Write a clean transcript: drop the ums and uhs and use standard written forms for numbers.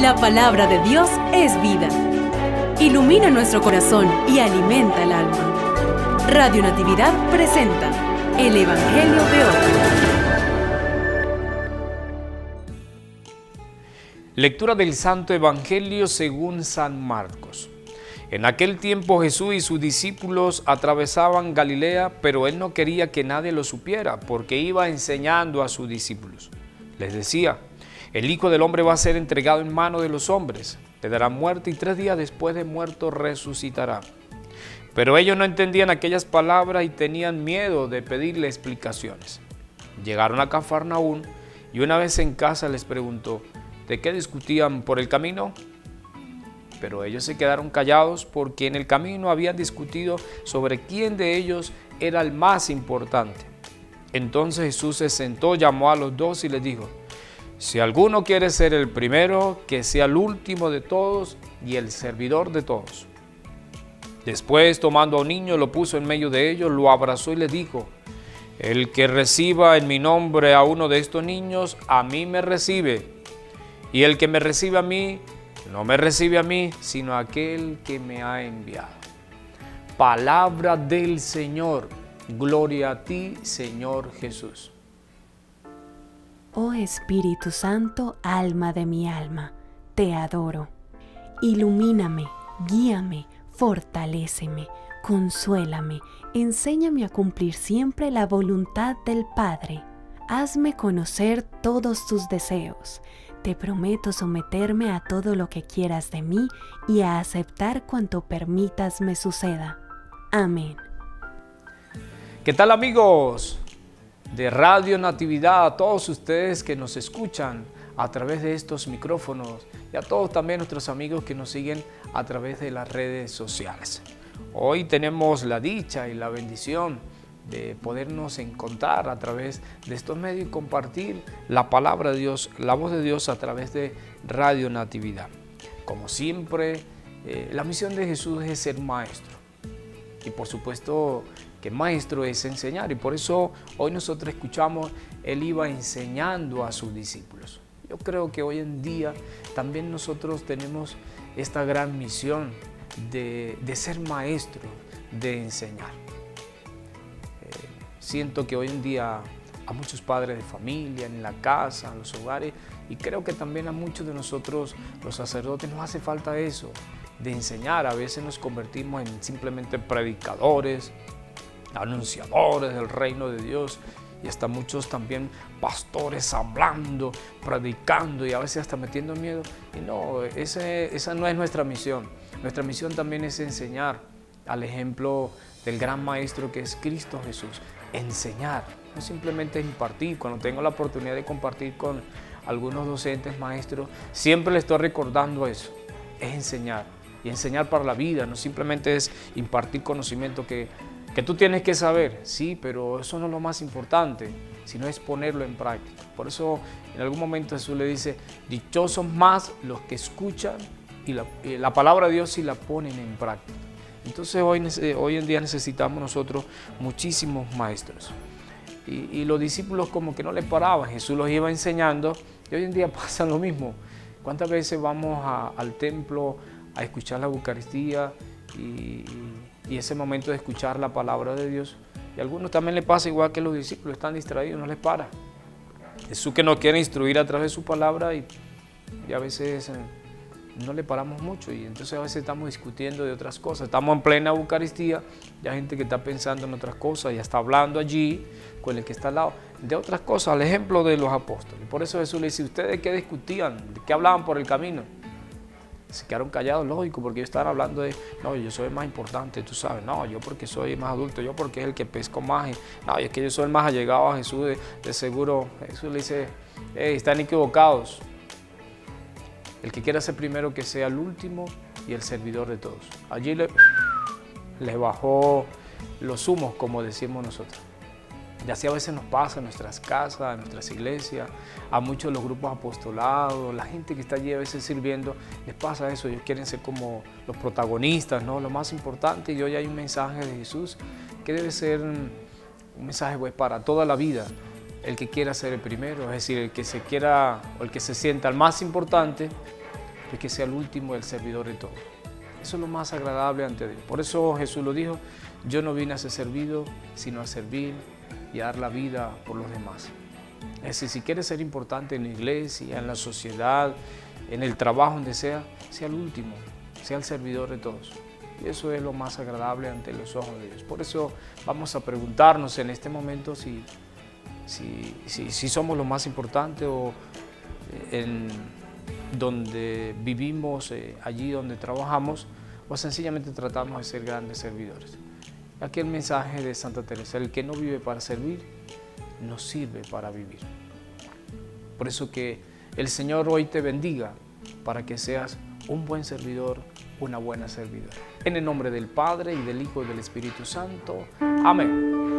La palabra de Dios es vida. Ilumina nuestro corazón y alimenta el alma. Radio Natividad presenta el Evangelio de hoy. Lectura del Santo Evangelio según San Marcos. En aquel tiempo Jesús y sus discípulos atravesaban Galilea, pero él no quería que nadie lo supiera, porque iba enseñando a sus discípulos. Les decía: el Hijo del Hombre va a ser entregado en manos de los hombres, le darán muerte y 3 días después de muerto resucitará. Pero ellos no entendían aquellas palabras y tenían miedo de pedirle explicaciones. Llegaron a Cafarnaún y una vez en casa les preguntó: ¿de qué discutían por el camino? Pero ellos se quedaron callados porque en el camino habían discutido sobre quién de ellos era el más importante. Entonces Jesús se sentó, llamó a los dos y les dijo: si alguno quiere ser el primero, que sea el último de todos y el servidor de todos. Después, tomando a un niño, lo puso en medio de ellos, lo abrazó y le dijo: el que reciba en mi nombre a uno de estos niños, a mí me recibe. Y el que me recibe a mí, no me recibe a mí, sino a aquel que me ha enviado. Palabra del Señor. Gloria a ti, Señor Jesús. Oh Espíritu Santo, alma de mi alma, te adoro. Ilumíname, guíame, fortaléceme, consuélame, enséñame a cumplir siempre la voluntad del Padre. Hazme conocer todos tus deseos. Te prometo someterme a todo lo que quieras de mí y a aceptar cuanto permitas me suceda. Amén. ¿Qué tal, amigos de Radio Natividad? A todos ustedes que nos escuchan a través de estos micrófonos y a todos también nuestros amigos que nos siguen a través de las redes sociales. Hoy tenemos la dicha y la bendición de podernos encontrar a través de estos medios y compartir la palabra de Dios, la voz de Dios a través de Radio Natividad. Como siempre, la misión de Jesús es ser maestro y por supuesto que maestro es enseñar, y por eso hoy nosotros escuchamos: él iba enseñando a sus discípulos. Yo creo que hoy en día también nosotros tenemos esta gran misión de ser maestro, de enseñar. Siento que hoy en día a muchos padres de familia, en la casa, en los hogares, y creo que también a muchos de nosotros los sacerdotes nos hace falta eso, de enseñar. A veces nos convertimos en simplemente predicadores, anunciadores del reino de Dios, y hasta muchos también pastores hablando, predicando y a veces hasta metiendo miedo. Y no, esa no es nuestra misión. Nuestra misión también es enseñar al ejemplo del gran maestro que es Cristo Jesús. Enseñar, no simplemente impartir. Cuando tengo la oportunidad de compartir con algunos docentes, maestros, siempre les estoy recordando eso, es enseñar. Y enseñar para la vida, no simplemente es impartir conocimiento que tú tienes que saber, sí, pero eso no es lo más importante, sino es ponerlo en práctica. Por eso en algún momento Jesús le dice: dichosos más los que escuchan y la palabra de Dios y la ponen en práctica. Entonces hoy en día necesitamos nosotros muchísimos maestros. Y los discípulos como que no les paraban, Jesús los iba enseñando, y hoy en día pasa lo mismo. ¿Cuántas veces vamos al templo a escuchar la Eucaristía y ese momento de escuchar la palabra de Dios? Y a algunos también les pasa igual que los discípulos, están distraídos, no les para. Jesús, que nos quiere instruir a través de su palabra, y a veces no le paramos mucho, y entonces a veces estamos discutiendo de otras cosas. Estamos en plena Eucaristía y hay gente que está pensando en otras cosas y está hablando allí con el que está al lado de otras cosas, al ejemplo de los apóstoles. Por eso Jesús le dice: ¿ustedes qué discutían? ¿De qué hablaban por el camino? Se quedaron callados, lógico, porque ellos estaban hablando de: no, yo soy el más importante, tú sabes, no, yo porque soy más adulto, yo porque es el que pesco más, no, es que yo soy el más allegado a Jesús, de seguro. Jesús le dice: hey, están equivocados. El que quiera ser primero, que sea el último y el servidor de todos. Allí le bajó los humos, como decimos nosotros. Y así a veces nos pasa en nuestras casas, en nuestras iglesias, a muchos de los grupos apostolados, la gente que está allí a veces sirviendo, les pasa eso. Ellos quieren ser como los protagonistas, ¿no? Lo más importante. Y hoy hay un mensaje de Jesús que debe ser un mensaje, pues, para toda la vida. El que quiera ser el primero, es decir, el que se sienta el más importante, de que sea el último el servidor de todo. Eso es lo más agradable ante Dios. Por eso Jesús lo dijo, yo no vine a ser servido, sino a servir y a dar la vida por los demás. Es decir, si quieres ser importante en la iglesia, en la sociedad, en el trabajo, donde sea, sea el último, sea el servidor de todos. Y eso es lo más agradable ante los ojos de Dios. Por eso vamos a preguntarnos en este momento si somos lo más importante o en donde vivimos, allí donde trabajamos, o sencillamente tratamos de ser grandes servidores. Aquí el mensaje de Santa Teresa, el que no vive para servir, no sirve para vivir. Por eso que el Señor hoy te bendiga para que seas un buen servidor, una buena servidora. En el nombre del Padre, y del Hijo, y del Espíritu Santo. Amén.